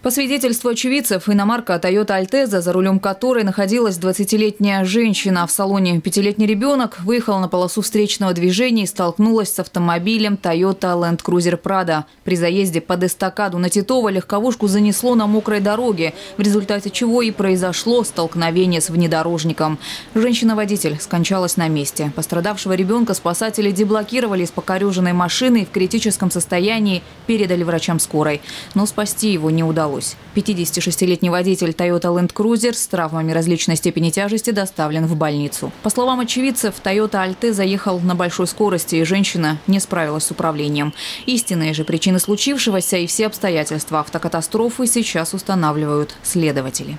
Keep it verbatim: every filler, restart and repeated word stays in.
По свидетельству очевидцев, иномарка Toyota Альтеза, за рулем которой находилась двадцатилетняя женщина, а в салоне пятилетний ребенок, выехала на полосу встречного движения и столкнулась с автомобилем Toyota Land Cruiser Prada. При заезде под эстакаду на Титова легковушку занесло на мокрой дороге, в результате чего и произошло столкновение с внедорожником. Женщина-водитель скончалась на месте. Пострадавшего ребенка спасатели деблокировали из покореженной машины и в критическом состоянии передали врачам скорой. Но спасти его не удалось. пятидесятишестилетний водитель Toyota Land Cruiser с травмами различной степени тяжести доставлен в больницу. По словам очевидцев, Toyota Альте заехал на большой скорости, и женщина не справилась с управлением. Истинные же причины случившегося и все обстоятельства автокатастрофы сейчас устанавливают следователи.